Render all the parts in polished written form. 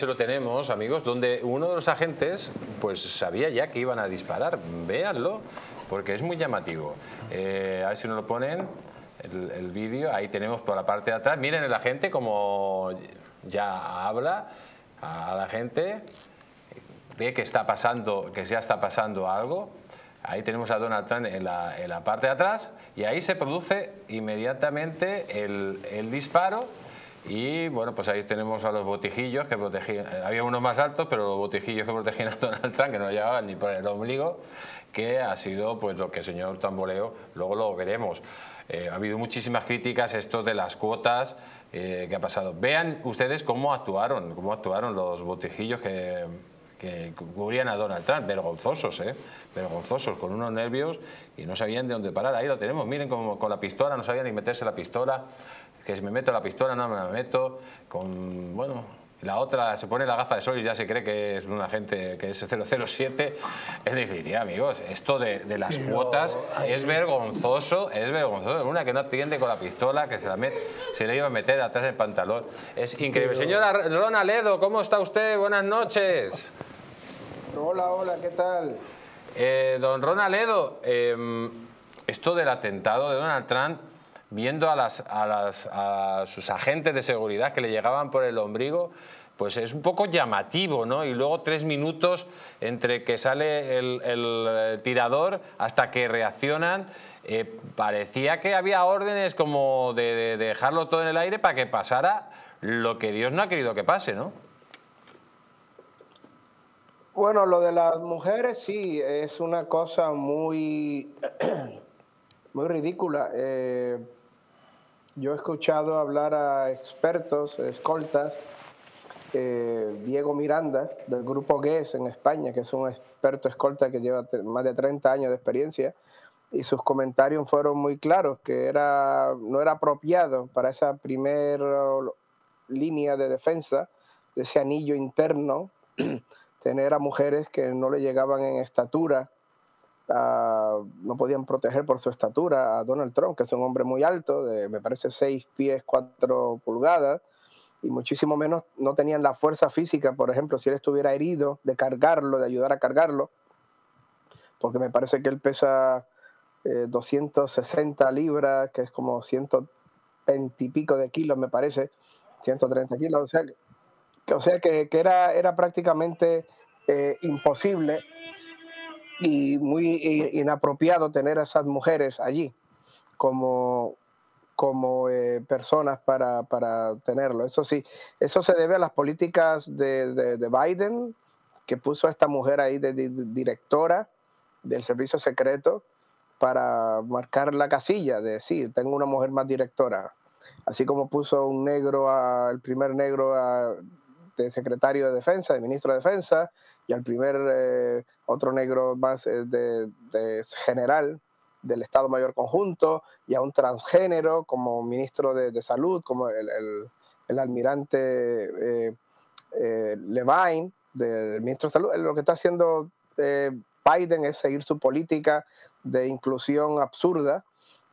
Se lo tenemos, amigos, donde uno de los agentes pues sabía ya que iban a disparar. Véanlo, porque es muy llamativo. A ver si nos lo ponen, el vídeo. Ahí tenemos por la parte de atrás. Miren el agente como ya habla a la gente de que está pasando, que ya está pasando algo. Ahí tenemos a Donald Trump en la parte de atrás y ahí se produce inmediatamente el disparo. Y bueno, pues ahí tenemos a los botijillos que protegían, había unos más altos, pero los botijillos que protegían a Donald Trump, que no llevaban ni por el ombligo, que ha sido pues lo que el señor Tamboleo, luego lo veremos. Ha habido muchísimas críticas, esto de las cuotas que ha pasado. Vean ustedes cómo actuaron los botijillos que cubrían a Donald Trump, vergonzosos, vergonzosos, con unos nervios y no sabían de dónde parar. Ahí lo tenemos, miren como con la pistola, no sabían ni meterse la pistola, que si me meto la pistola, no me la meto, con, bueno, la otra se pone la gafa de sol y ya se cree que es un agente, que es 007, es definitiva, amigos, esto de las cuotas es vergonzoso, una que no atiende con la pistola, que se le iba a meter atrás del pantalón, es increíble. Señora Ron Aledo, ¿cómo está usted? Buenas noches. Hola, hola, ¿qué tal? Don Ron Aledo, esto del atentado de Donald Trump, viendo a sus agentes de seguridad que le llegaban por el ombligo, pues es un poco llamativo, ¿no? Y luego 3 minutos entre que sale el tirador hasta que reaccionan, parecía que había órdenes como de dejarlo todo en el aire para que pasara lo que Dios no ha querido que pase, ¿no? Bueno, lo de las mujeres sí, es una cosa muy, muy ridícula. Yo he escuchado hablar a expertos, escoltas, Diego Miranda, del grupo GES en España, que es un experto escolta que lleva más de 30 años de experiencia, y sus comentarios fueron muy claros, que no era apropiado para esa primera línea de defensa, de ese anillo interno, tener a mujeres que no le llegaban en estatura, no podían proteger por su estatura a Donald Trump, que es un hombre muy alto, de, me parece, 6 pies 4 pulgadas, y muchísimo menos no tenían la fuerza física, por ejemplo, si él estuviera herido, de cargarlo, de ayudar a cargarlo, porque me parece que él pesa 260 libras, que es como 120 y pico de kilos, me parece, 130 kilos, o sea que era prácticamente imposible y muy inapropiado tener a esas mujeres allí como personas para tenerlo. Eso sí, eso se debe a las políticas de Biden, que puso a esta mujer ahí de directora del servicio secreto para marcar la casilla de sí, tengo una mujer más directora. Así como puso un negro, el primer negro de secretario de defensa, de ministro de defensa, y al primer otro negro más de general del Estado Mayor Conjunto, y a un transgénero como ministro de salud, como el almirante Levine, del ministro de salud. Lo que está haciendo Biden es seguir su política de inclusión absurda,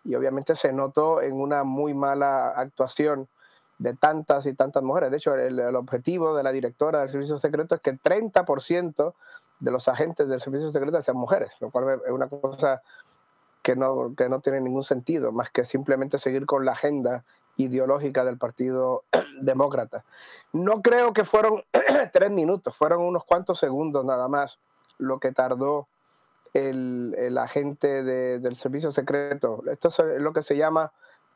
y obviamente se notó en una muy mala actuación de tantas y tantas mujeres. De hecho, el objetivo de la directora del Servicio Secreto es que el 30% de los agentes del Servicio Secreto sean mujeres, lo cual es una cosa que no tiene ningún sentido, más que simplemente seguir con la agenda ideológica del Partido Demócrata. No creo que fueron 3 minutos, fueron unos cuantos segundos nada más lo que tardó el agente del Servicio Secreto. Esto es lo que se llama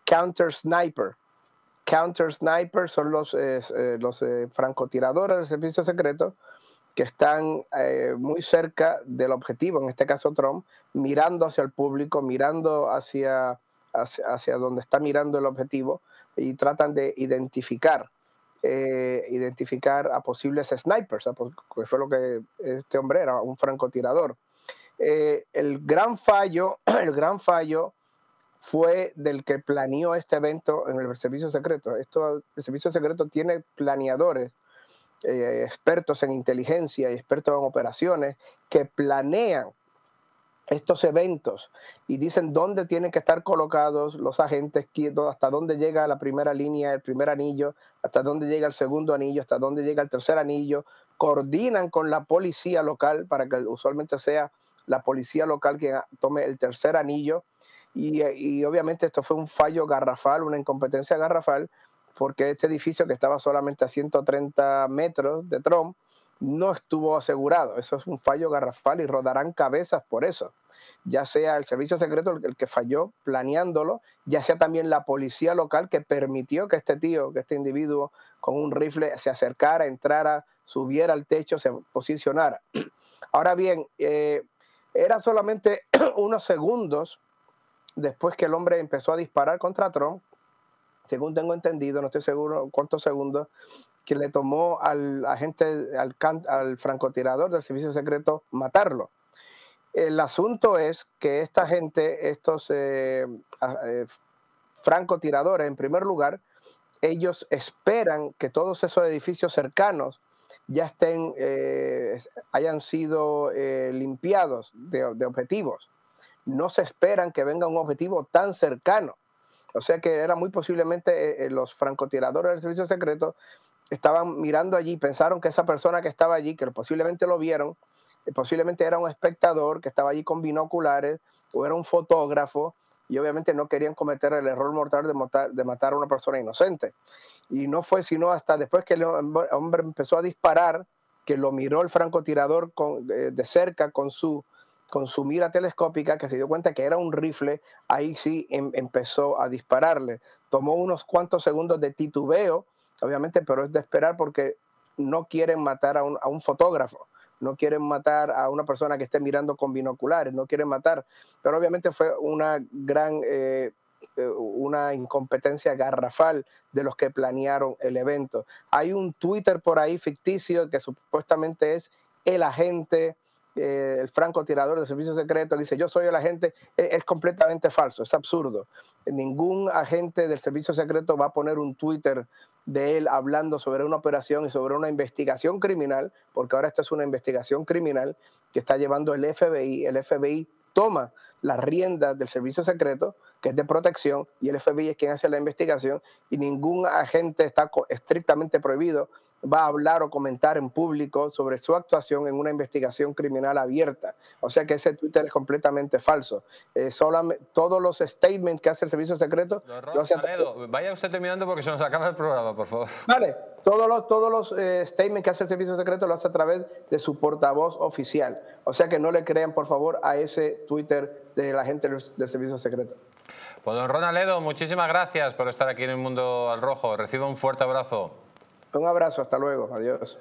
counter sniper. Counter sniper son los francotiradores del servicio secreto que están muy cerca del objetivo, en este caso Trump, mirando hacia el público, mirando hacia donde está mirando el objetivo, y tratan de identificar a posibles snipers, que fue lo que este hombre era, un francotirador. El gran fallo fue del que planeó este evento en el Servicio Secreto. El Servicio Secreto tiene planeadores, expertos en inteligencia y expertos en operaciones, que planean estos eventos y dicen dónde tienen que estar colocados los agentes, hasta dónde llega la primera línea, el primer anillo, hasta dónde llega el segundo anillo, hasta dónde llega el tercer anillo, coordinan con la policía local para que usualmente sea la policía local que tome el tercer anillo y obviamente esto fue un fallo garrafal, una incompetencia garrafal, porque este edificio que estaba solamente a 130 metros de Trump no estuvo asegurado. Eso es un fallo garrafal y rodarán cabezas por eso. Ya sea el servicio secreto el que falló planeándolo, ya sea también la policía local que permitió que este individuo con un rifle se acercara, entrara, subiera al techo, se posicionara. Ahora bien, era solamente unos segundos después que el hombre empezó a disparar contra Trump, según tengo entendido, no estoy seguro cuántos segundos, que le tomó al agente, al francotirador del servicio secreto matarlo. El asunto es que esta gente, estos francotiradores, en primer lugar, ellos esperan que todos esos edificios cercanos ya hayan sido limpiados de objetivos. No se esperan que venga un objetivo tan cercano. O sea que era muy posiblemente los francotiradores del servicio secreto estaban mirando allí, pensaron que esa persona que estaba allí, que posiblemente lo vieron, posiblemente era un espectador que estaba allí con binoculares o era un fotógrafo y obviamente no querían cometer el error mortal de matar a una persona inocente. Y no fue sino hasta después que el hombre empezó a disparar que lo miró el francotirador de cerca con su mira telescópica, que se dio cuenta que era un rifle. Ahí sí empezó a dispararle. Tomó unos cuantos segundos de titubeo, obviamente, pero es de esperar porque no quieren matar a un fotógrafo, no quieren matar a una persona que esté mirando con binoculares, no quieren matar. Pero obviamente fue una gran incompetencia garrafal de los que planearon el evento. Hay un Twitter por ahí ficticio que supuestamente es el agente, el francotirador del servicio secreto, dice yo soy el agente. Es completamente falso, es absurdo. Ningún agente del servicio secreto va a poner un Twitter de él hablando sobre una operación y sobre una investigación criminal, porque ahora esto es una investigación criminal que está llevando el FBI. El FBI toma las riendas del servicio secreto, que es de protección, y el FBI es quien hace la investigación, y ningún agente, está estrictamente prohibido, va a hablar o comentar en público sobre su actuación en una investigación criminal abierta. O sea que ese Twitter es completamente falso. Todos los statements que hace el servicio secreto... Ron Aledo, vaya usted terminando porque se nos acaba el programa, por favor. Vale, todos los statements que hace el servicio secreto lo hace a través de su portavoz oficial. O sea que no le crean, por favor, a ese Twitter de la gente del servicio secreto. Pues don Ron Aledo, muchísimas gracias por estar aquí en El Mundo al Rojo. Reciba un fuerte abrazo. Un abrazo, hasta luego, adiós.